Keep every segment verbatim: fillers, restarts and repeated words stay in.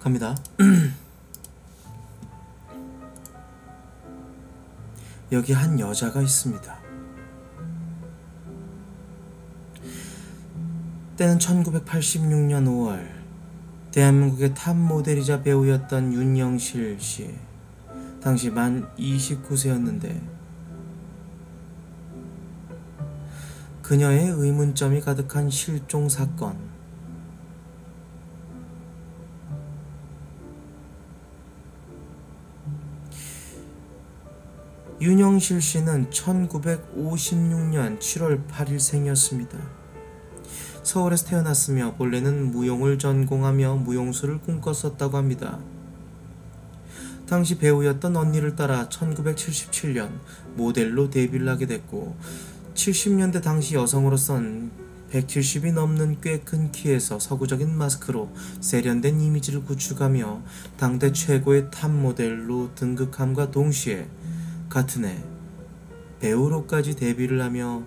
갑니다. 여기 한 여자가 있습니다. 때는 천구백팔십육 년 오월 대한민국의 탑 모델이자 배우였던 윤영실 씨, 당시 만 이십구 세였는데 그녀의 의문점이 가득한 실종 사건. 윤영실 씨는 천구백오십육 년 칠월 팔일 생이었습니다. 서울에서 태어났으며 본래는 무용을 전공하며 무용수를 꿈꿨었다고 합니다. 당시 배우였던 언니를 따라 천구백칠십칠 년 모델로 데뷔를 하게 됐고, 칠십 년대 당시 여성으로선 백칠십이 넘는 꽤 큰 키에서 서구적인 마스크로 세련된 이미지를 구축하며 당대 최고의 탑 모델로 등극함과 동시에 같은 해 배우로까지 데뷔를 하며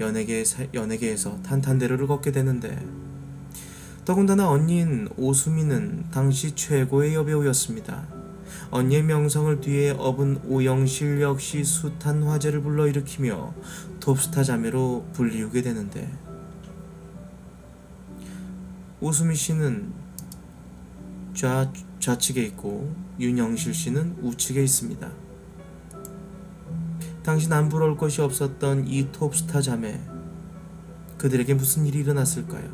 연예계, 연예계에서 탄탄대로를 걷게 되는데, 더군다나 언니인 오수미는 당시 최고의 여배우였습니다. 언니의 명성을 뒤에 업은 오영실 역시 숱한 화제를 불러일으키며 톱스타 자매로 불리우게 되는데, 오수미 씨는 좌, 좌측에 있고 윤영실 씨는 우측에 있습니다. 당시 안 부러울 것이 없었던 이 톱스타 자매, 그들에게 무슨 일이 일어났을까요?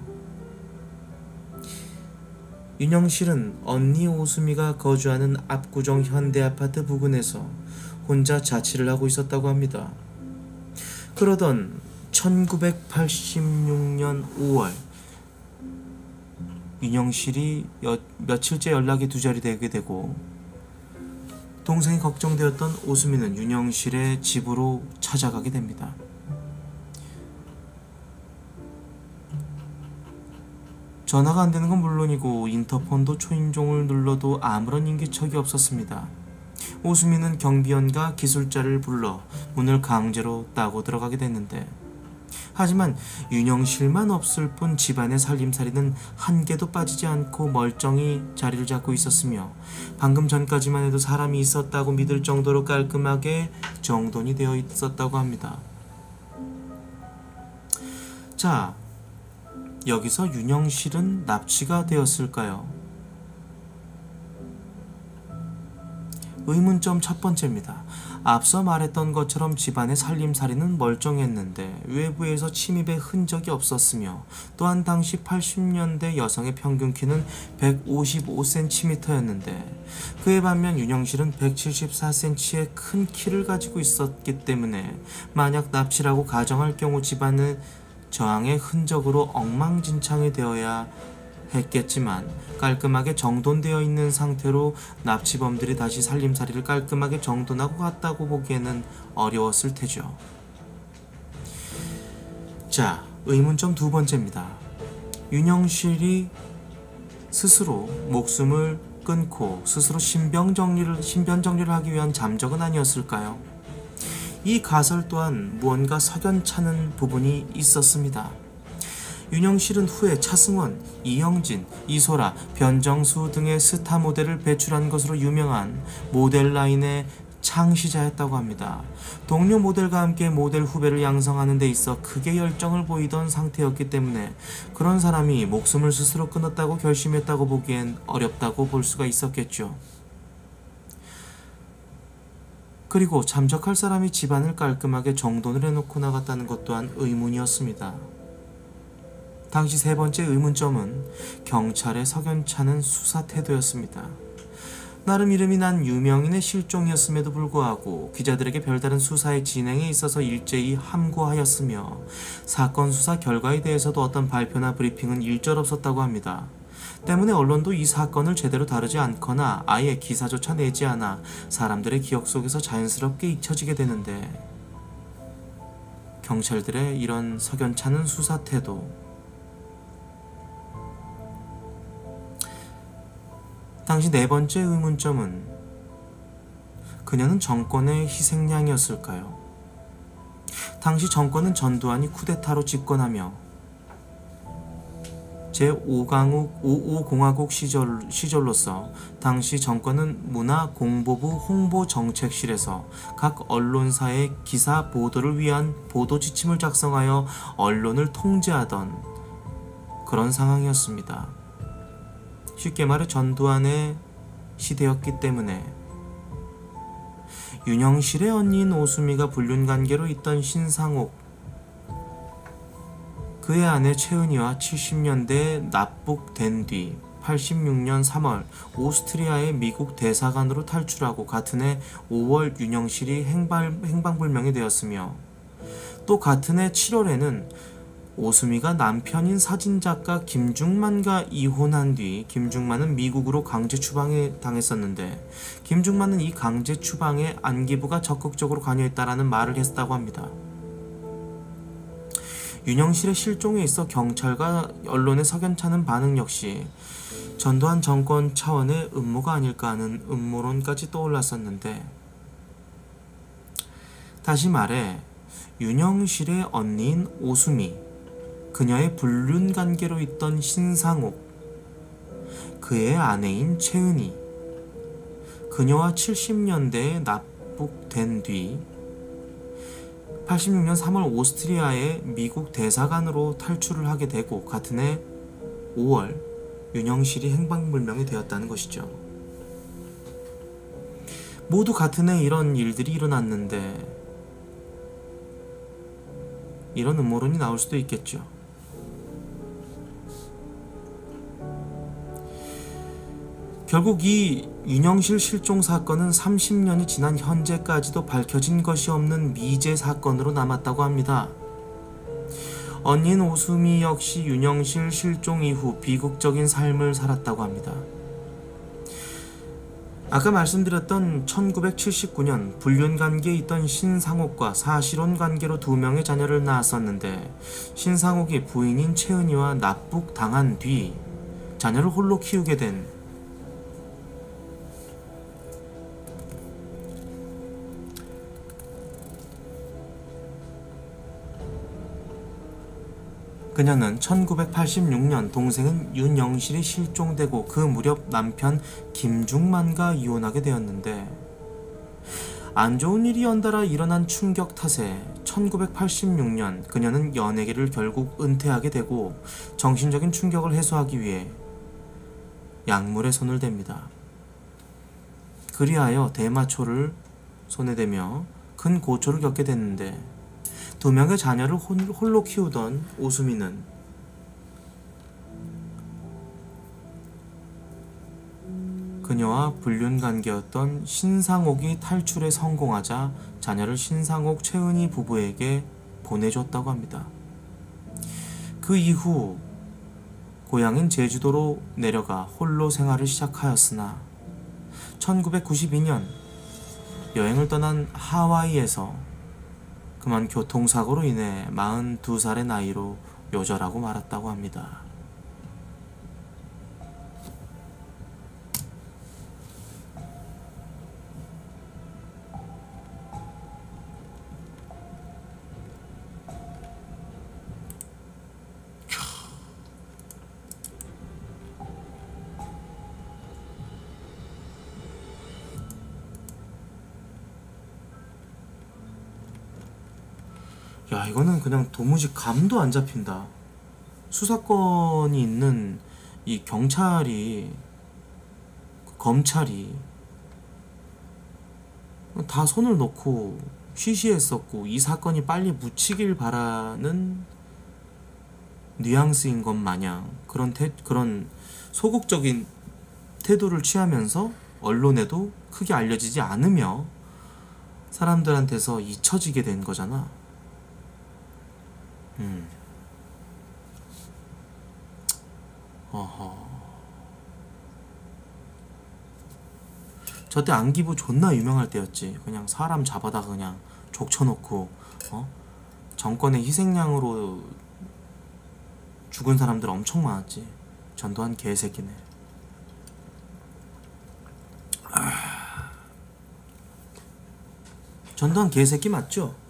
윤영실은 언니 오수미가 거주하는 압구정 현대아파트 부근에서 혼자 자취를 하고 있었다고 합니다. 그러던 천구백팔십육 년 오월 윤영실이 여, 며칠째 연락이 두절되게 되고, 동생이 걱정되었던 오수미는 윤영실의 집으로 찾아가게 됩니다. 전화가 안되는 건 물론이고 인터폰도 초인종을 눌러도 아무런 인기척이 없었습니다. 오수미는 경비원과 기술자를 불러 문을 강제로 따고 들어가게 됐는데, 하지만 윤영실만 없을 뿐 집안의 살림살이는 한 개도 빠지지 않고 멀쩡히 자리를 잡고 있었으며, 방금 전까지만 해도 사람이 있었다고 믿을 정도로 깔끔하게 정돈이 되어 있었다고 합니다. 자, 여기서 윤영실은 납치가 되었을까요? 의문점 첫 번째입니다. 앞서 말했던 것처럼 집안의 살림살이는 멀쩡했는데 외부에서 침입의 흔적이 없었으며, 또한 당시 팔십 년대 여성의 평균 키는 백오십오 센티미터였는데 그에 반면 윤영실은 백칠십사 센티미터의 큰 키를 가지고 있었기 때문에 만약 납치라고 가정할 경우 집안은 저항의 흔적으로 엉망진창이 되어야 했겠지만, 깔끔하게 정돈되어 있는 상태로 납치범들이 다시 살림살이를 깔끔하게 정돈하고 갔다고 보기에는 어려웠을 테죠. 자, 의문점 두 번째입니다. 윤영실이 스스로 목숨을 끊고 스스로 신병 정리를, 신변 정리를 하기 위한 잠적은 아니었을까요? 이 가설 또한 무언가 석연찮은 부분이 있었습니다. 윤영실은 후에 차승원, 이영진, 이소라, 변정수 등의 스타 모델을 배출한 것으로 유명한 모델 라인의 창시자였다고 합니다. 동료 모델과 함께 모델 후배를 양성하는 데 있어 크게 열정을 보이던 상태였기 때문에 그런 사람이 목숨을 스스로 끊었다고 결심했다고 보기엔 어렵다고 볼 수가 있었겠죠. 그리고 잠적할 사람이 집안을 깔끔하게 정돈을 해놓고 나갔다는 것 또한 의문이었습니다. 당시 세 번째 의문점은 경찰의 석연찮은 수사 태도였습니다. 나름 이름이 난 유명인의 실종이었음에도 불구하고 기자들에게 별다른 수사의 진행에 있어서 일제히 함구하였으며, 사건 수사 결과에 대해서도 어떤 발표나 브리핑은 일절 없었다고 합니다. 때문에 언론도 이 사건을 제대로 다루지 않거나 아예 기사조차 내지 않아 사람들의 기억 속에서 자연스럽게 잊혀지게 되는데, 경찰들의 이런 석연찮은 수사 태도, 당시 네 번째 의문점은 그녀는 정권의 희생양이었을까요? 당시 정권은 전두환이 쿠데타로 집권하며 제오 강국 오십오 공화국 시절, 시절로서 당시 정권은 문화공보부 홍보정책실에서 각 언론사의 기사 보도를 위한 보도지침을 작성하여 언론을 통제하던 그런 상황이었습니다. 쉽게 말해 전두환의 시대였기 때문에 윤영실의 언니인 오수미가 불륜관계로 있던 신상옥, 그의 아내 최은희와 칠십 년대에 납북된 뒤 팔십육 년 삼월 오스트리아의 미국 대사관으로 탈출하고 같은 해 오월 윤영실이 행발, 행방불명이 되었으며, 또 같은 해 칠월에는 오수미가 남편인 사진작가 김중만과 이혼한 뒤 김중만은 미국으로 강제 추방에 당했었는데, 김중만은 이 강제 추방에 안기부가 적극적으로 관여했다라는 말을 했다고 합니다. 윤영실의 실종에 있어 경찰과 언론의 석연찮은 반응 역시 전두환 정권 차원의 음모가 아닐까 하는 음모론까지 떠올랐었는데, 다시 말해 윤영실의 언니인 오수미, 그녀의 불륜관계로 있던 신상옥, 그의 아내인 최은희, 그녀와 칠십 년대에 납북된 뒤 팔십육 년 삼월 오스트리아의 미국 대사관으로 탈출을 하게 되고 같은 해 오월 윤영실이 행방불명이 되었다는 것이죠. 모두 같은 해 이런 일들이 일어났는데 이런 음모론이 나올 수도 있겠죠. 결국 이 윤영실 실종 사건은 삼십 년이 지난 현재까지도 밝혀진 것이 없는 미제 사건으로 남았다고 합니다. 언니인 오수미 역시 윤영실 실종 이후 비극적인 삶을 살았다고 합니다. 아까 말씀드렸던 천구백칠십구 년 불륜관계에 있던 신상옥과 사실혼관계로 두 명의 자녀를 낳았었는데, 신상옥이 부인인 최은희와 납북당한 뒤 자녀를 홀로 키우게 된 그녀는 천구백팔십육 년 동생은 윤영실이 실종되고 그 무렵 남편 김중만과 이혼하게 되었는데, 안 좋은 일이 연달아 일어난 충격 탓에 천구백팔십육 년 그녀는 연예계를 결국 은퇴하게 되고, 정신적인 충격을 해소하기 위해 약물에 손을 댑니다. 그리하여 대마초를 손에 대며 큰 고초를 겪게 됐는데, 두 명의 자녀를 홀로 키우던 오수미는 그녀와 불륜관계였던 신상옥이 탈출에 성공하자 자녀를 신상옥 최은희 부부에게 보내줬다고 합니다. 그 이후 고향인 제주도로 내려가 홀로 생활을 시작하였으나 천구백구십이 년 여행을 떠난 하와이에서 그만 교통사고로 인해 마흔두 살의 나이로 요절하고 말았다고 합니다. 야, 이거는 그냥 도무지 감도 안 잡힌다. 수사권이 있는 이 경찰이, 검찰이 다 손을 놓고 쉬쉬했었고, 이 사건이 빨리 묻히길 바라는 뉘앙스인 것 마냥 그런, 태, 그런 소극적인 태도를 취하면서 언론에도 크게 알려지지 않으며 사람들한테서 잊혀지게 된 거잖아. 음. 어허. 저때 안기부 존나 유명할 때였지. 그냥 사람 잡아다 그냥 족쳐놓고 어? 정권의 희생양으로 죽은 사람들 엄청 많았지. 전두환 개새끼네. 아... 전두환 개새끼 맞죠?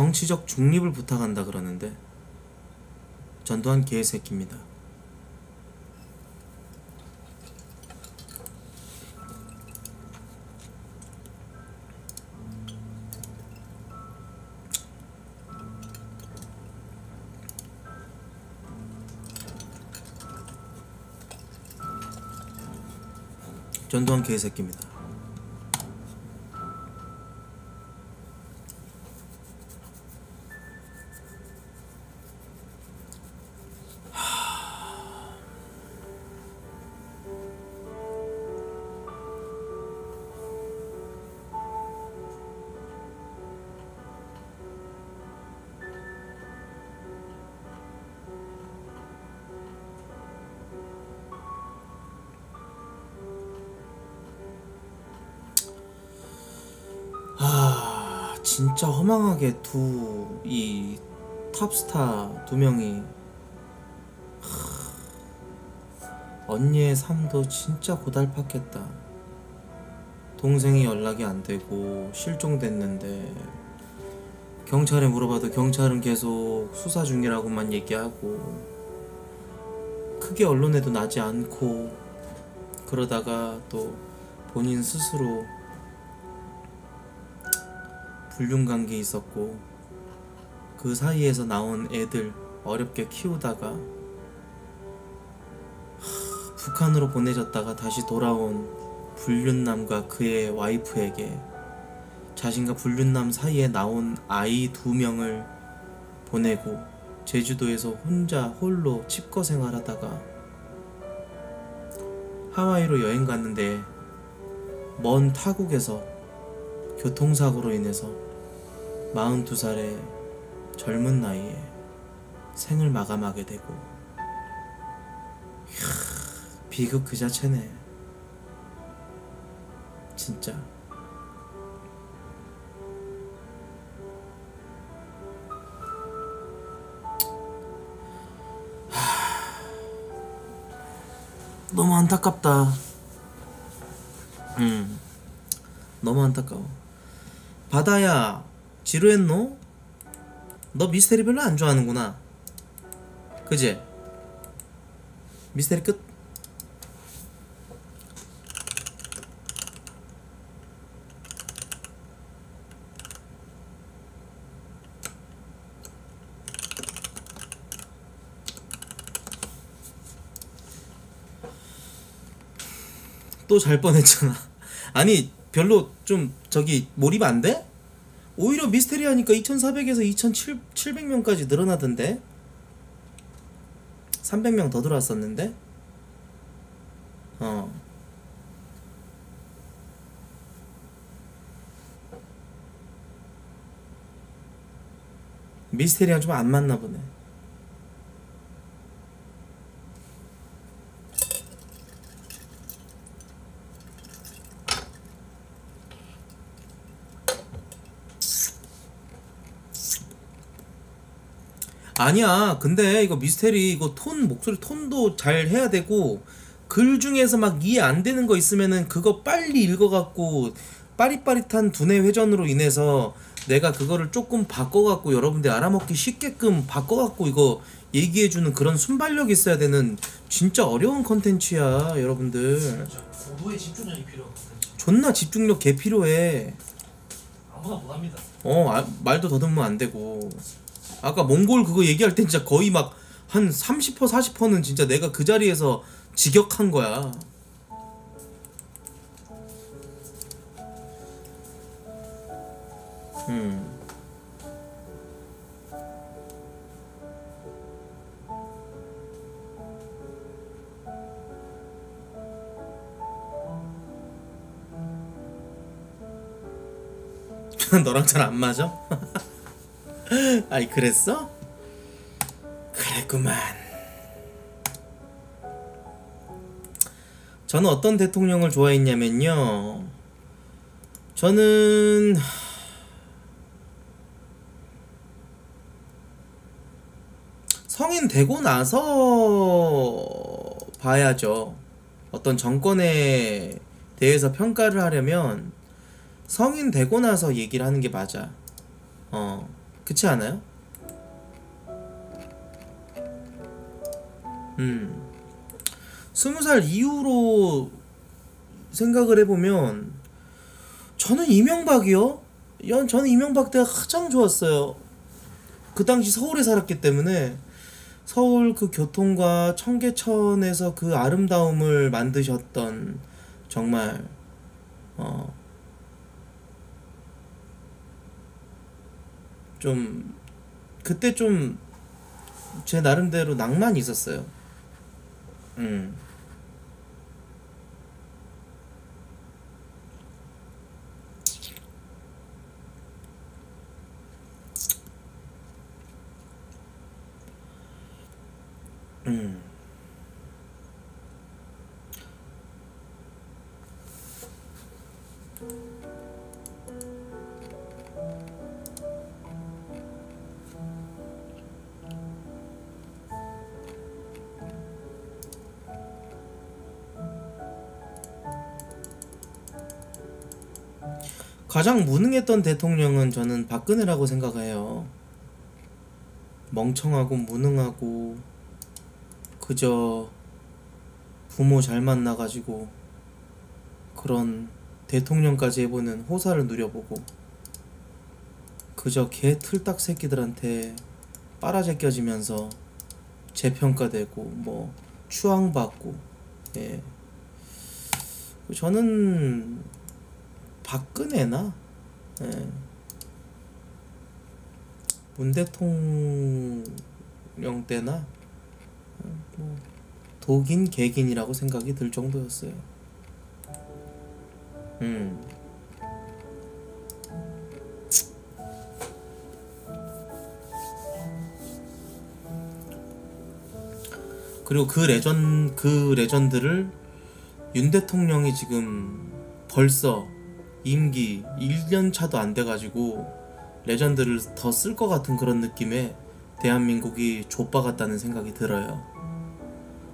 정치적 중립을 부탁한다 그러는데 전두환 개새끼입니다. 전두환 개새끼입니다. 진짜 허망하게 두 이 탑스타 두 명이 하, 언니의 삶도 진짜 고달팠겠다. 동생이 연락이 안 되고 실종됐는데 경찰에 물어봐도 경찰은 계속 수사 중이라고만 얘기하고 크게 언론에도 나지 않고 그러다가 또 본인 스스로 불륜관계 있었고 그 사이에서 나온 애들 어렵게 키우다가 하, 북한으로 보내졌다가 다시 돌아온 불륜남과 그의 와이프에게 자신과 불륜남 사이에 나온 아이 두 명을 보내고 제주도에서 혼자 홀로 칩거 생활하다가 하와이로 여행 갔는데 먼 타국에서 교통사고로 인해서 마흔두 살의 젊은 나이에 생을 마감하게 되고 이야, 비극 그 자체네 진짜. 하, 너무 안타깝다. 음, 너무 안타까워. 바다야, 지루했노? 너 미스테리 별로 안 좋아하는구나. 그지? 미스테리 끝. 또 잘 뻔했잖아. 아니, 별로 좀 저기 몰입 안 돼? 오히려 미스테리 하니까 이천사백에서 이천칠백 명까지 늘어나던데? 삼백 명 더 들어왔었는데? 어. 미스테리랑 좀 안 맞나 보네. 아니야, 근데 이거 미스테리 이거 톤, 목소리 톤도 잘 해야 되고 글 중에서 막 이해 안 되는 거 있으면은 그거 빨리 읽어갖고 빠릿빠릿한 두뇌 회전으로 인해서 내가 그거를 조금 바꿔갖고 여러분들 알아먹기 쉽게끔 바꿔갖고 이거 얘기해주는 그런 순발력이 있어야 되는 진짜 어려운 컨텐츠야 여러분들. 고도의 집중력이 필요한 컨텐츠. 존나 집중력 개 필요해. 아무나 못합니다. 어, 아, 말도 더듬으면 안 되고. 아까 몽골 그거 얘기할 땐 진짜 거의 막 한 삼십 퍼센트 사십 퍼센트는 진짜 내가 그 자리에서 직역한 거야. 음. 너랑 잘 안 맞아? 아이, 그랬어? 그랬구만. 저는 어떤 대통령을 좋아했냐면요, 저는 성인 되고 나서 봐야죠. 어떤 정권에 대해서 평가를 하려면 성인 되고 나서 얘기를 하는 게 맞아. 어. 그렇지 않아요? 음. 스무 살 이후로 생각을 해보면 저는 이명박이요? 저는 이명박 때가 가장 좋았어요. 그 당시 서울에 살았기 때문에 서울 그 교통과 청계천에서 그 아름다움을 만드셨던 정말 어 좀 그때 좀 제 나름대로 낭만이 있었어요. 음. 음. 가장 무능했던 대통령은 저는 박근혜라고 생각해요. 멍청하고 무능하고 그저 부모 잘 만나가지고 그런 대통령까지 해보는 호사를 누려보고 그저 개 틀딱 새끼들한테 빨아제껴지면서 재평가되고 뭐 추앙받고. 예. 저는 박근혜나 예. 문 대통령 때나 뭐 독인, 개긴이라고 생각이 들 정도였어요. 음. 그리고 그 레전 그 레전드를 윤 대통령이 지금 벌써 임기 일 년 차도 안 돼가지고 레전드를 더 쓸 것 같은 그런 느낌에 대한민국이 좆바 같다는 생각이 들어요.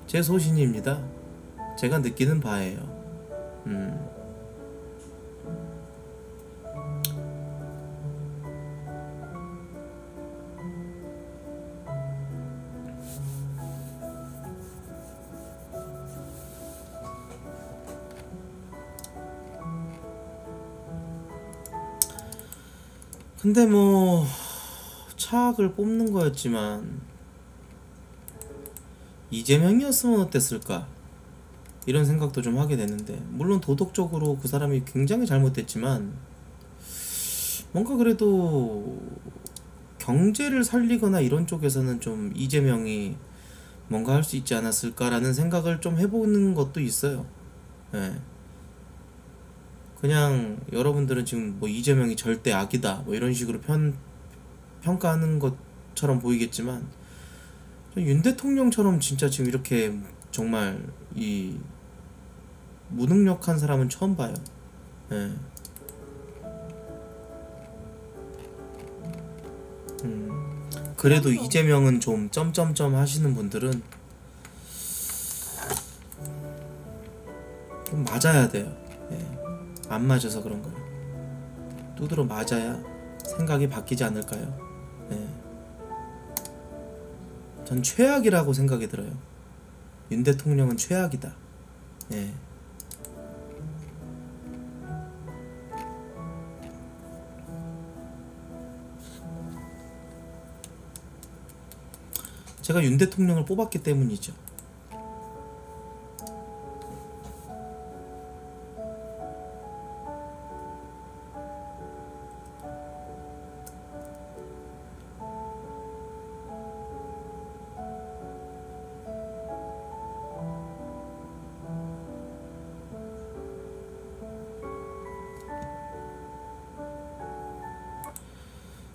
제 소신입니다. 제가 느끼는 바예요. 음. 근데 뭐 차악을 뽑는 거였지만 이재명이었으면 어땠을까 이런 생각도 좀 하게 되는데, 물론 도덕적으로 그 사람이 굉장히 잘못됐지만 뭔가 그래도 경제를 살리거나 이런 쪽에서는 좀 이재명이 뭔가 할 수 있지 않았을까라는 생각을 좀 해보는 것도 있어요. 네. 그냥 여러분들은 지금 뭐 이재명이 절대 악이다 뭐 이런 식으로 편, 평가하는 것처럼 보이겠지만 윤 대통령처럼 진짜 지금 이렇게 정말 이 무능력한 사람은 처음 봐요. 예. 음, 그래도 이재명은 좀 점점점 하시는 분들은 좀 맞아야 돼요. 예. 안 맞아서 그런 거예요. 두드러 맞아야 생각이 바뀌지 않을까요? 네. 전 최악이라고 생각이 들어요. 윤 대통령은 최악이다. 네. 제가 윤 대통령을 뽑았기 때문이죠.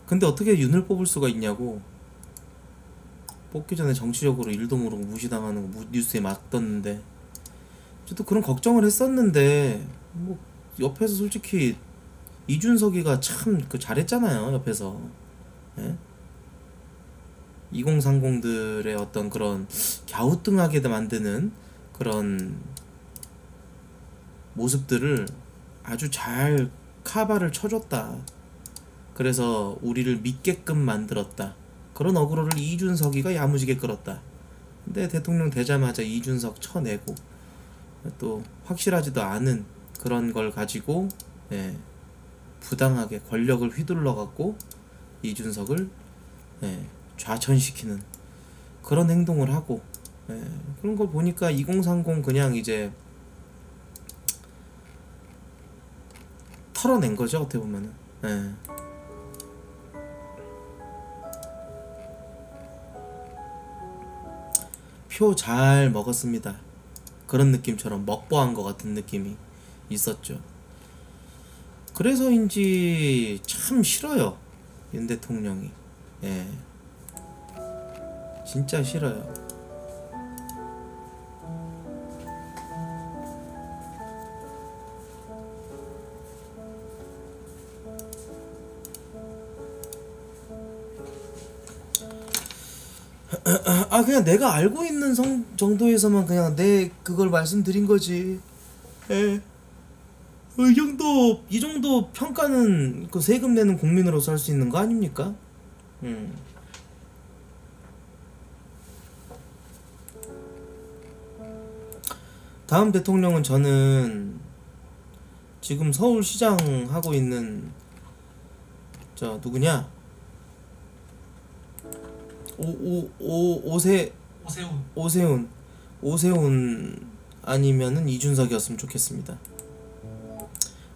근데 어떻게 윤을 뽑을 수가 있냐고. 뽑기 전에 정치적으로 일도 모르고 무시당하는 거 뉴스에 막 떴는데 저도 그런 걱정을 했었는데 뭐 옆에서 솔직히 이준석이가 참 그 잘했잖아요. 옆에서 예? 이공삼공들의 어떤 그런 갸우뚱하게 만드는 그런 모습들을 아주 잘 카바를 쳐줬다. 그래서 우리를 믿게끔 만들었다. 그런 어그로를 이준석이가 야무지게 끌었다. 근데 대통령 되자마자 이준석 쳐내고, 또 확실하지도 않은 그런 걸 가지고 예, 부당하게 권력을 휘둘러 갖고 이준석을 예, 좌천시키는 그런 행동을 하고, 예, 그런 걸 보니까 이공삼공 그냥 이제 털어낸 거죠, 어떻게 보면은. 예. 표 잘 먹었습니다. 그런 느낌처럼 먹보한 것 같은 느낌이 있었죠. 그래서인지 참 싫어요, 윤 대통령이. 예. 진짜 싫어요. 아, 그냥 내가 알고 있는 성, 정도에서만 그냥 내 그걸 말씀드린 거지. 예. 이 정도, 이 정도 평가는 그 세금 내는 국민으로서 할 수 있는 거 아닙니까? 음. 다음 대통령은 저는 지금 서울시장 하고 있는 저 누구냐? 오오 오 오세 오세훈 오세훈 오세훈 아니면은 이준석이었으면 좋겠습니다.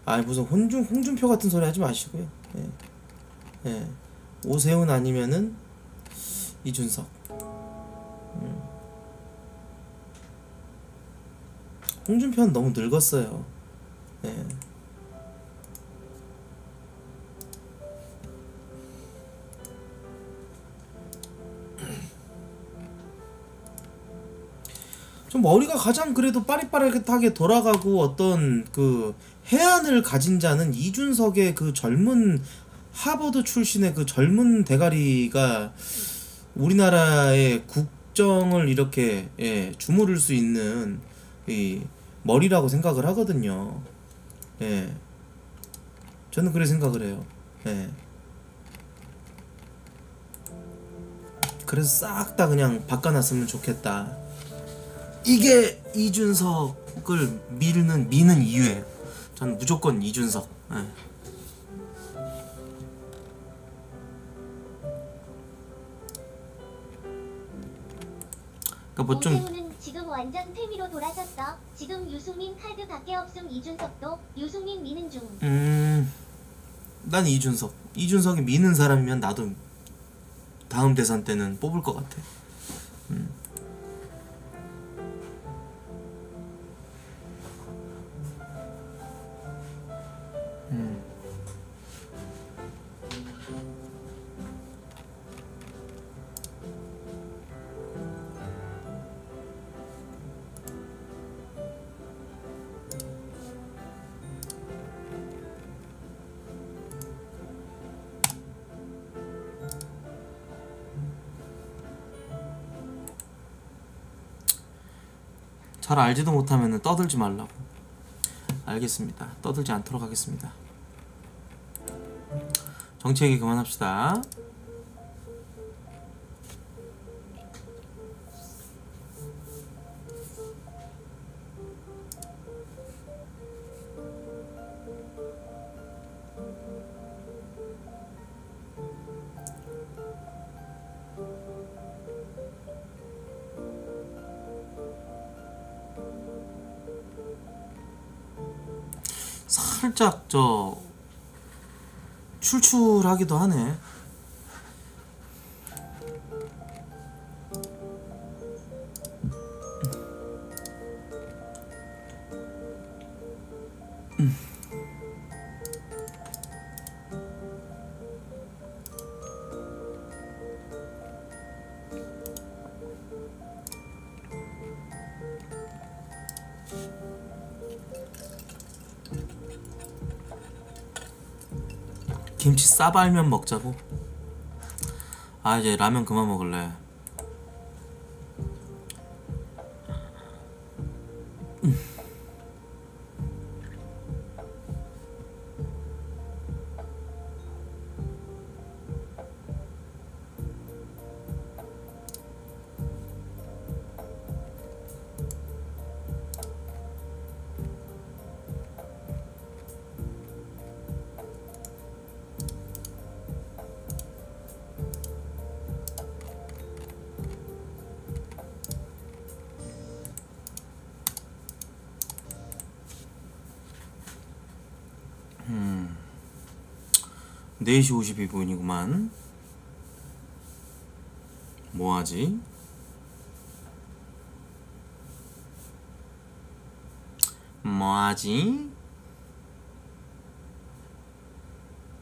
아, 무슨 혼준 홍준표 같은 소리 하지 마시고요. 예, 예. 오세훈 아니면은 이준석. 음. 홍준표는 너무 늙었어요. 예. 좀 머리가 가장 그래도 빠릿빠릿하게 돌아가고 어떤 그 해안을 가진 자는 이준석의 그 젊은 하버드 출신의 그 젊은 대가리가 우리나라의 국정을 이렇게 예, 주무를 수 있는 이 머리라고 생각을 하거든요. 예, 저는 그래 생각을 해요. 예. 그래서 싹 다 그냥 바꿔놨으면 좋겠다. 이게 이준석을 밀는 미는 이유예요. 저는 무조건 이준석. 네. 그러니까 뭐 좀 지금 완전 패미로 돌아섰어. 지금 유승민 카드밖에 없음. 이준석도 유승민 미는 중. 음, 난 이준석. 이준석이 미는 사람이면 나도 다음 대선 때는 뽑을 것 같아. 음. 음. 잘 알지도 못하면은 떠들지 말라고. 알겠습니다. 떠들지 않도록 하겠습니다. 정치 얘기 그만합시다. 살짝 저 출출하기도 하네. 김치 싸발면 먹자고? 아, 이제 라면 그만 먹을래. 네 시 오십이 분이구만 뭐하지? 뭐하지?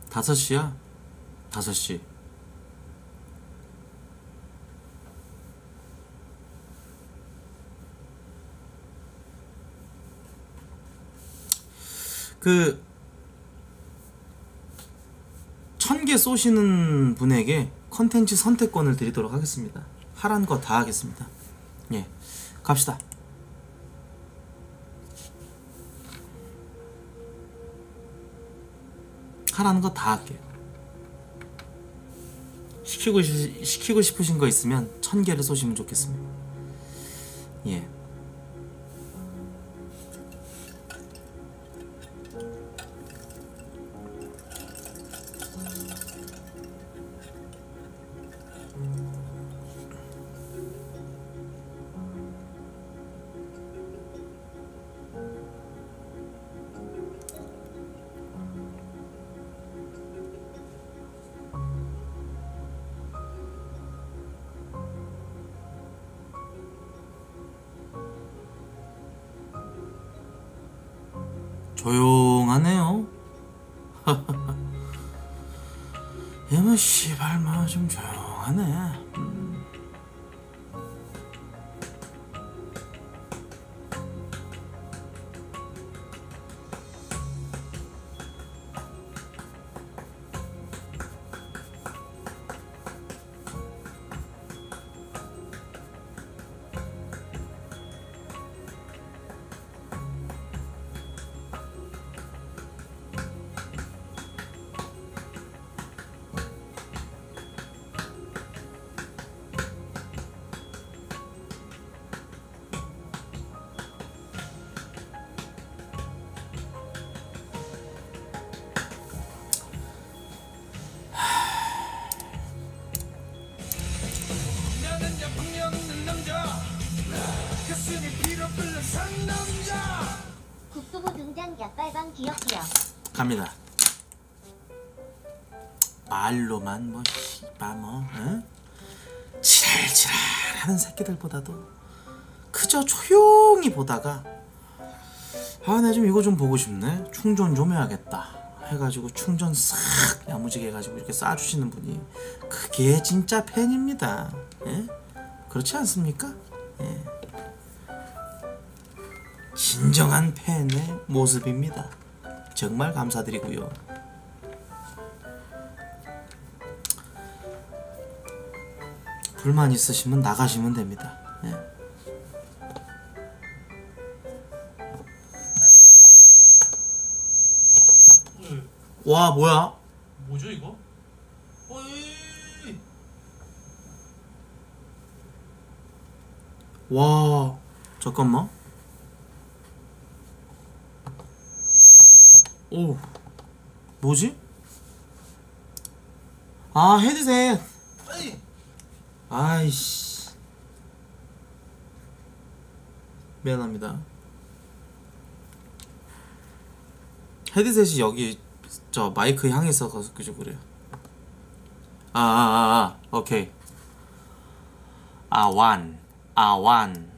다섯 시야? 다섯 시 그 천 개 쏘시는 분에게 컨텐츠 선택권을 드리도록 하겠습니다. 하란 거 다 하겠습니다. 예, 갑시다. 하라는 거 다 할게요. 시키고, 시, 시키고 싶으신 거 있으면 천 개를 쏘시면 좋겠습니다. 예. 조용하네요. 얘만 씨발마 좀 조용하네. 음. 갑니다. 말로만 뭐 씨바 뭐 응? 지랄지랄 하는 새끼들보다도 그저 조용히 보다가 아 나 좀 이거 좀 보고 싶네, 충전 좀 해야겠다 해가지고 충전 싹 야무지게 해가지고 이렇게 쏴주시는 분이 그게 진짜 팬입니다. 예? 그렇지 않습니까? 예. 진정한 팬의 모습입니다. 정말 감사드리고요. 불만 있으시면 나가시면 됩니다. 네. 응. 와 뭐야? 뭐죠 이거? 어이. 와 잠깐만. 오 뭐지? 아 헤드셋. 아이씨 미안합니다. 헤드셋이 여기 저 마이크 향이 있어서 그저 그래요. 아아아 아, 아, 오케이. 아완 아완